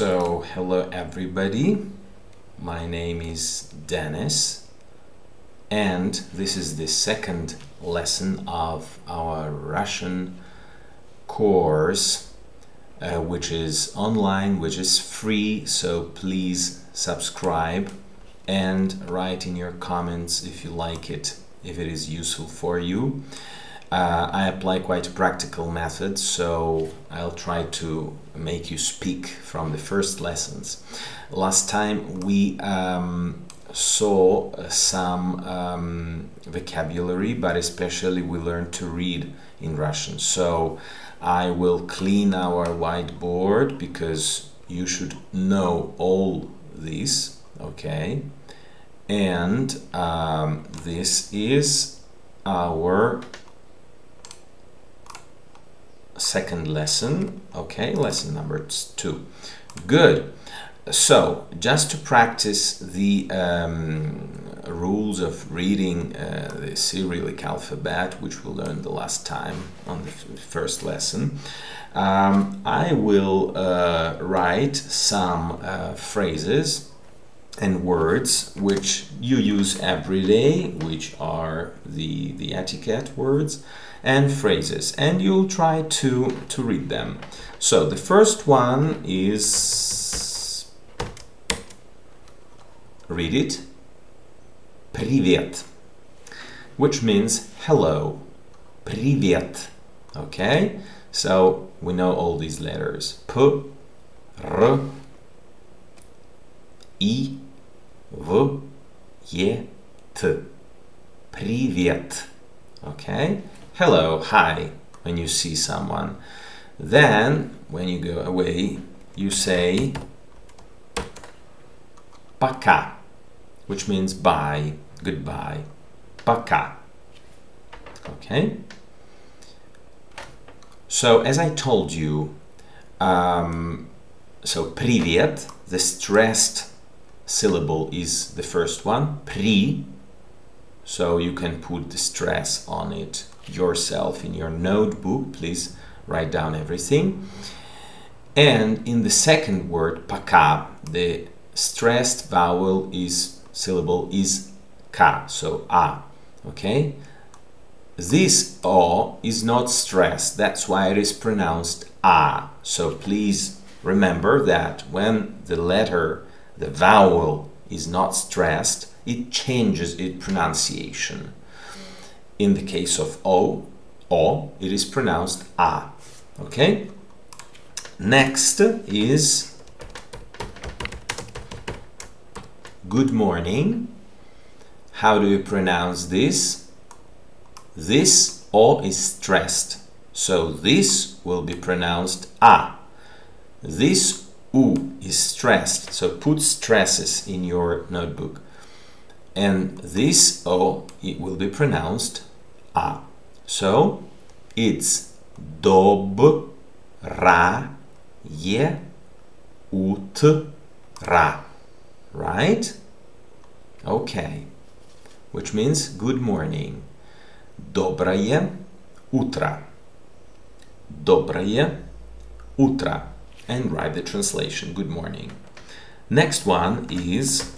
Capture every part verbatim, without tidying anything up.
So, hello everybody, my name is Dennis, and this is the second lesson of our Russian course, uh, which is online, which is free, so please subscribe and write in your comments if you like it, if it is useful for you. Uh, I apply quite practical methods, so I'll try to make you speak from the first lessons. Last time we um, saw some um, vocabulary, but especially we learned to read in Russian. So I will clean our whiteboard because you should know all this, okay? And um, this is our second lesson, okay, lesson number two. Good. So, just to practice the um, rules of reading uh, the Cyrillic alphabet, which we learned the last time on the first lesson, um, I will uh, write some uh, phrases and words which you use every day, which are the, the etiquette words and phrases, and you'll try to, to read them. So the first one is, read it, Privet, which means hello, Privet, okay? So we know all these letters, P, R, I, V, E, T, Privet, okay? Hello, hi, when you see someone. Then, when you go away, you say Пока, which means bye, goodbye. Пока. Okay? So, as I told you, um, so Привет, the stressed syllable is the first one, Pri, so you can put the stress on it yourself in your notebook. Please write down everything. And in the second word, Пока, the stressed vowel is syllable is ka, so a, okay? This o is not stressed, that's why it is pronounced a. So please remember that when the letter, the vowel is not stressed, it changes its pronunciation. In the case of O, O, it is pronounced A, okay? Next is good morning. How do you pronounce this? This O is stressed, so this will be pronounced A. This U is stressed, so put stresses in your notebook. And this O, it will be pronounced A. So, it's Доброе утро, right? Okay, which means good morning. Доброе утро. Доброе утро. And write the translation, good morning. Next one is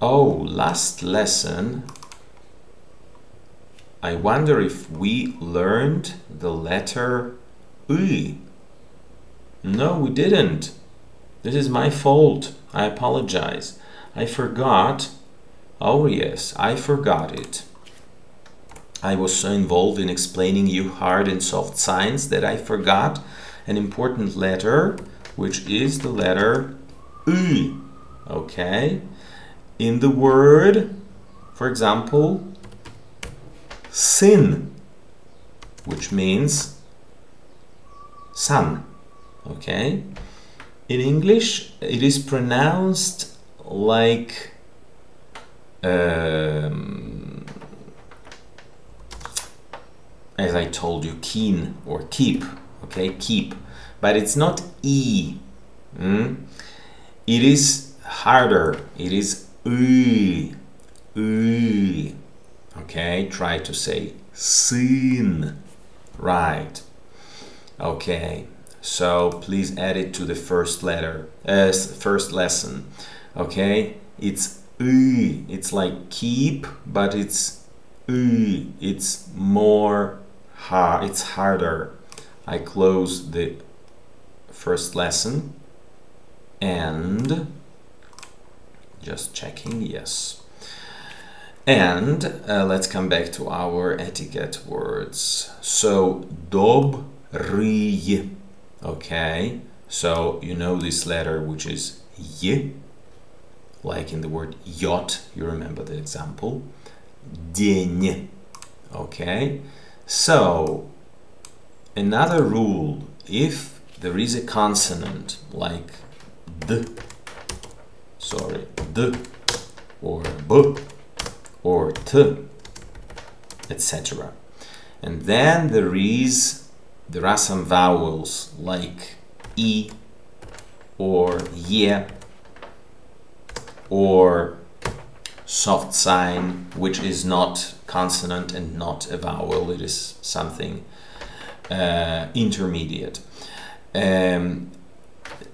oh, last lesson, I wonder if we learned the letter Ü. No, we didn't. This is my fault. I apologize. I forgot. Oh yes, I forgot it. I was so involved in explaining you hard and soft science that I forgot an important letter, which is the letter Ü. Okay? In the word, for example, sin, which means sun, okay? In English, it is pronounced like um, as I told you, keen or keep, okay? Keep, but it's not E. Mm? It is harder, it is Ü, Ü, Okay, try to say сын, right? Okay, so please add it to the first letter, uh, first lesson. Okay, it's ы, it's like keep, but it's ы, it's more hard, it's harder. I close the first lesson and just checking, yes. And uh, let's come back to our etiquette words. So, добрый, okay? So, you know this letter, which is y, like in the word yacht, you remember the example. День, okay? So, another rule, if there is a consonant like d, sorry, d, or b, or t, et cetera. And then there is, there are some vowels like e, or ye, or soft sign, which is not consonant and not a vowel, it is something uh, intermediate. Um,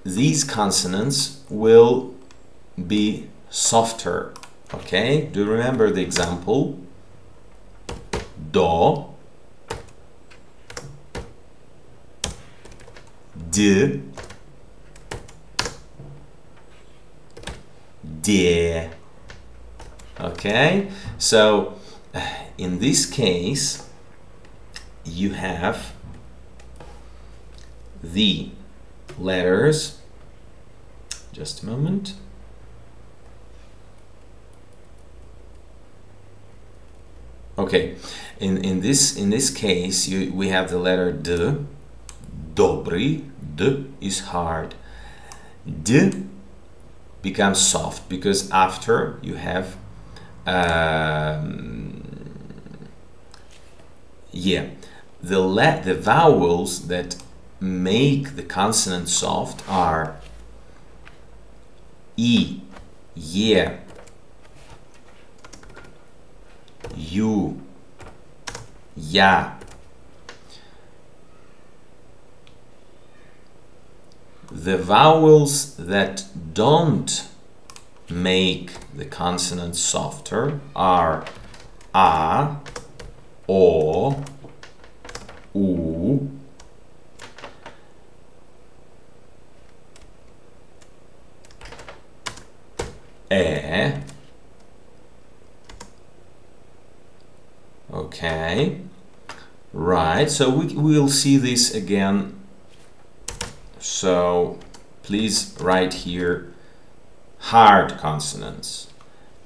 these consonants will be softer. Okay, do you remember the example? Do, D, De. Okay, so in this case you have the letters, just a moment. Okay, in in this in this case you, we have the letter D, добрый, D is hard, D becomes soft because after you have um, yeah the let the vowels that make the consonant soft are e, ye, you, ya. The vowels that don't make the consonant softer are a, o, u, e. Okay, right, so we will see this again, so please write here hard consonants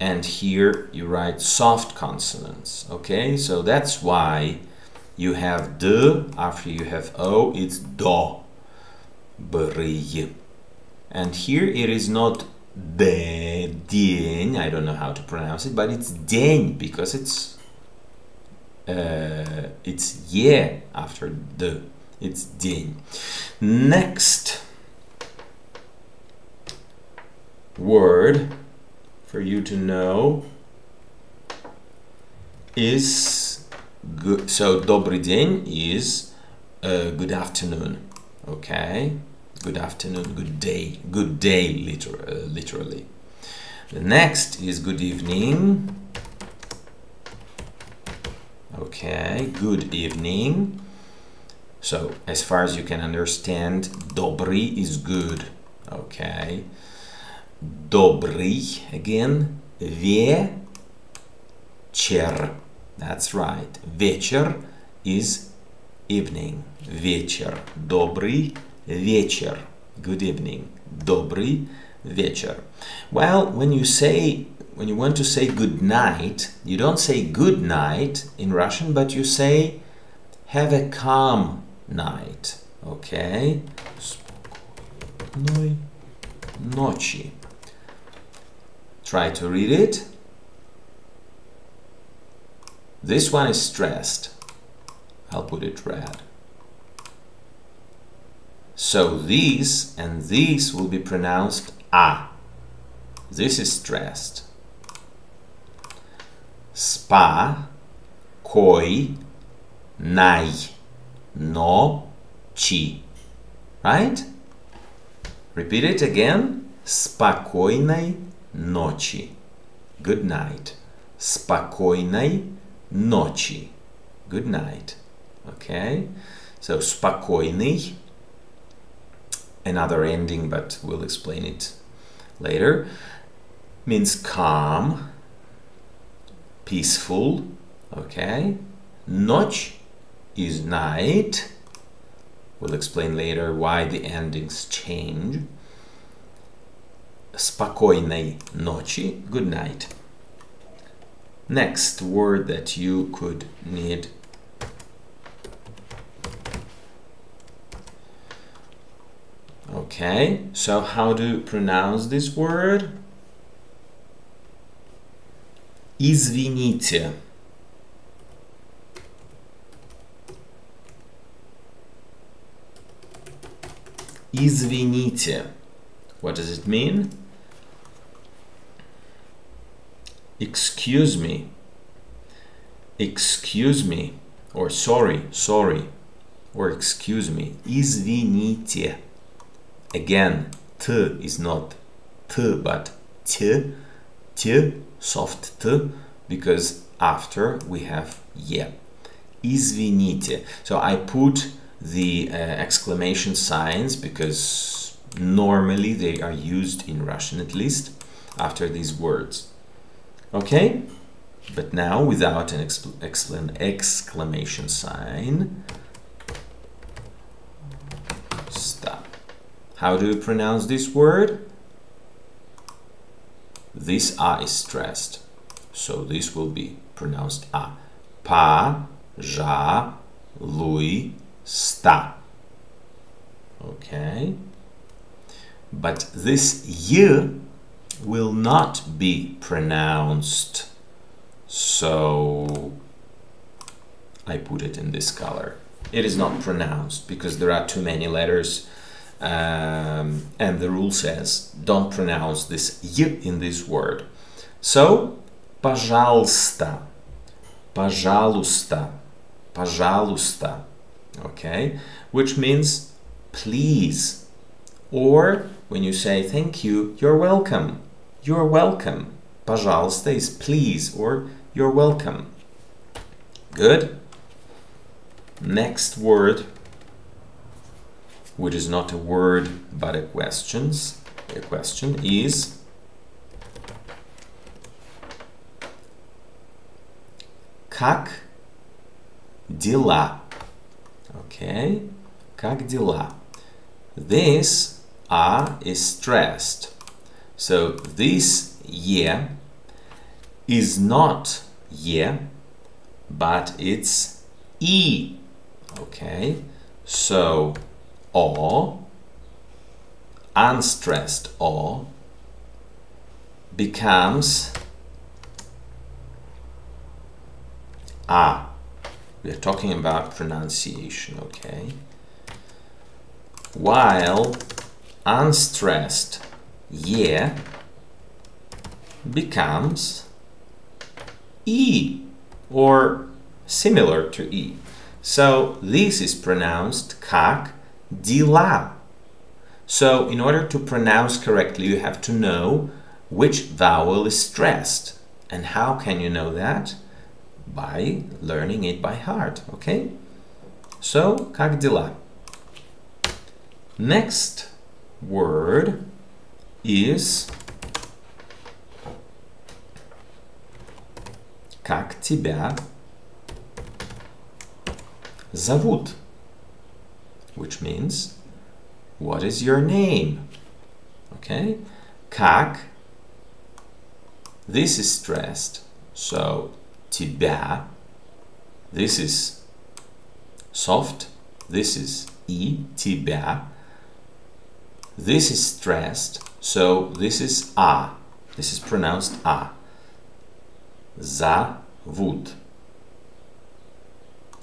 and here you write soft consonants. Okay, so that's why you have D after you have O, it's добрый, and here it is not de, день, I don't know how to pronounce it, but it's день because it's Uh, it's yeah after the, it's день. Next word for you to know is good. So добрый день is uh, good afternoon. Okay, good afternoon, good day, good day liter uh, literally. The next is good evening. Okay, good evening. So, as far as you can understand, добрый is good. Okay. Добрый, again. Вечер. That's right. Вечер is evening. Вечер. Добрый вечер. Good evening. Добрый вечер. Well, when you say, when you want to say good night, you don't say good night in Russian, but you say have a calm night. Okay? Спокойной ночи. Try to read it. This one is stressed. I'll put it red. So these and these will be pronounced a. This is stressed. Spa, кой най ночи. Right? Repeat it again. Спокойной ночи. Good night. Спокойной ночи. Good night. Okay? So, спокойный. Another ending, but we'll explain it later. Means calm, peaceful. Okay? Ночь is night. We'll explain later why the endings change. Спокойной ночи. Good night. Next word that you could need . Okay, so how to pronounce this word? Извините. Извините. What does it mean? Excuse me. Excuse me. Or sorry, sorry. Or excuse me. Извините. Again, T is not T but T, T, soft T, because after we have Ye. Извините. So I put the uh, exclamation signs because normally they are used in Russian, at least, after these words. Okay? But now without an exc exclam exclamation sign. Stop. How do you pronounce this word? This A is stressed, so this will be pronounced A. Па-жа-луй-ста. Okay? But this Y will not be pronounced, so I put it in this color. It is not pronounced because there are too many letters. Um, and the rule says don't pronounce this y in this word. So, пожалуйста, пожалуйста, пожалуйста, okay, which means please, or when you say thank you, you're welcome, you're welcome. Пожалуйста is please or you're welcome. Good. Next word, which is not a word but a questions. A question is как дела? Okay, как дела? This A is stressed, so this Е is not Е, but it's И. Okay, so O, unstressed O, becomes A. We are talking about pronunciation, okay? While unstressed Y becomes E or similar to E. So this is pronounced как дела. So, in order to pronounce correctly, you have to know which vowel is stressed. And how can you know that? By learning it by heart, okay? So, как дела? Next word is как тебя зовут? Which means, what is your name? Okay? Как. This is stressed. So, тебя. This is soft. This is и. Тебя. This is stressed. So, this is а. This is pronounced а. Зовут.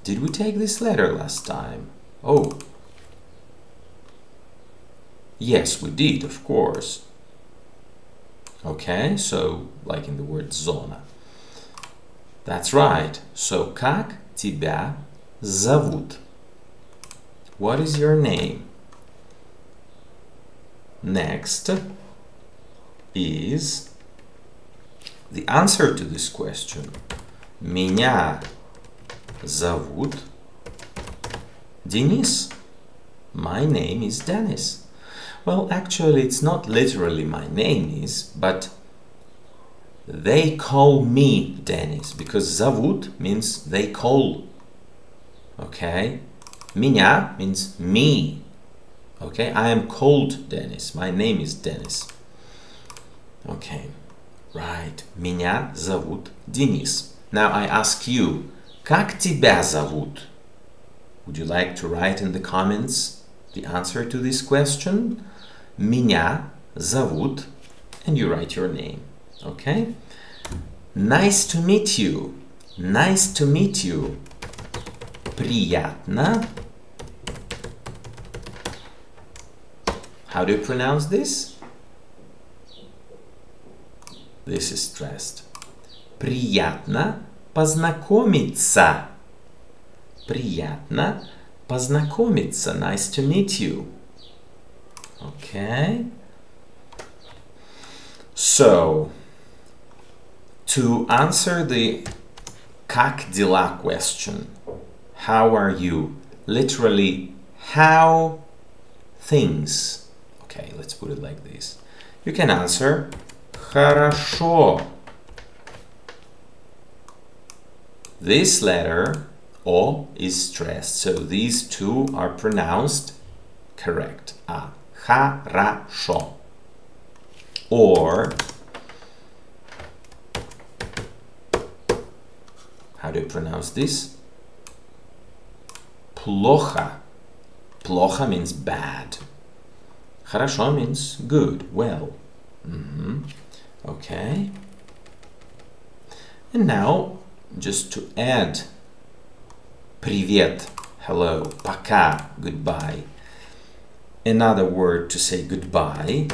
Did we take this letter last time? Oh. Yes, we did, of course. Okay, so like in the word zona. That's right. So, как тебя зовут? What is your name? Next is the answer to this question. Меня зовут Денис. My name is Dennis. Well, actually, it's not literally my name is, but they call me Dennis, because зовут means they call. Okay? Меня means me. Okay? I am called Dennis. My name is Dennis. Okay. Right. Меня зовут Денис. Now I ask you, как тебя зовут? Would you like to write in the comments the answer to this question? Меня зовут, and you write your name. Okay? Nice to meet you. Nice to meet you. Приятно. How do you pronounce this? This is stressed. Приятно познакомиться. Приятно познакомиться. Nice to meet you. Okay. So, to answer the как дела question, how are you? Literally, how things. Okay, let's put it like this. You can answer хорошо. This letter O is stressed, so these two are pronounced correct. А. Хорошо. Or, how do you pronounce this? Плохо. Плохо means bad. Хорошо means good, well. Mm-hmm. Okay. And now, just to add привет, hello, пока, goodbye. Another word to say goodbye,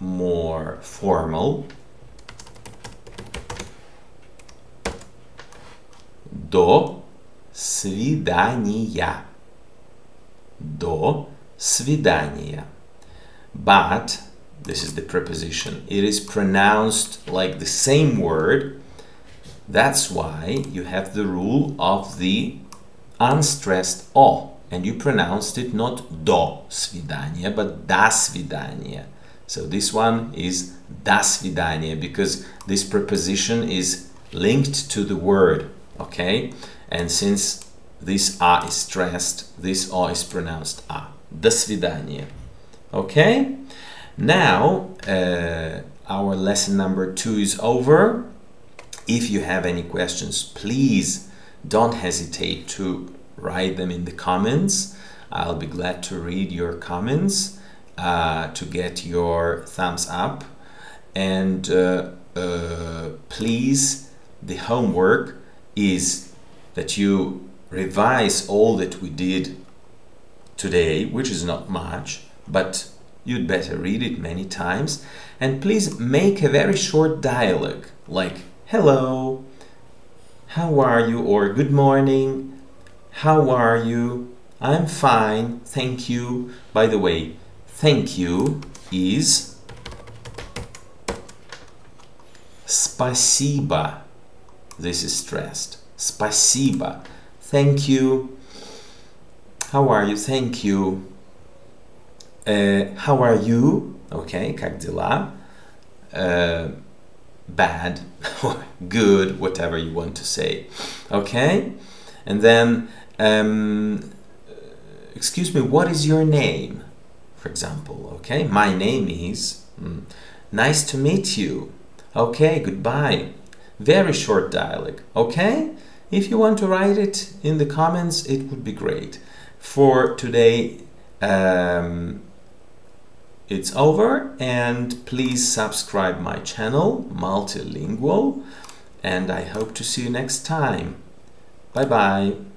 more formal. До свидания. До свидания. But, this is the preposition, it is pronounced like the same word. That's why you have the rule of the unstressed O, and you pronounced it not do свидания, but da свидания. So this one is da свидания, because this preposition is linked to the word, okay? And since this A is stressed, this O is pronounced A. До свидания. Okay? Now, uh, our lesson number two is over. If you have any questions, please don't hesitate to write them in the comments. I'll be glad to read your comments, uh, to get your thumbs up. And uh, uh, please, the homework is that you revise all that we did today, which is not much, but you'd better read it many times. And please make a very short dialogue, like hello, how are you, or good morning, how are you, I'm fine, thank you. By the way, thank you is спасибо. This is stressed. Спасибо. Thank you. How are you? Thank you. Uh, how are you? Okay, как дела? Uh, bad or good, whatever you want to say. Okay? And then, um, excuse me, what is your name? For example, okay? My name is... Mm, nice to meet you. Okay, goodbye. Very short dialogue. Okay? If you want to write it in the comments, it would be great. For today, um, it's over, and please subscribe my channel, Multilingual, and I hope to see you next time. Bye-bye.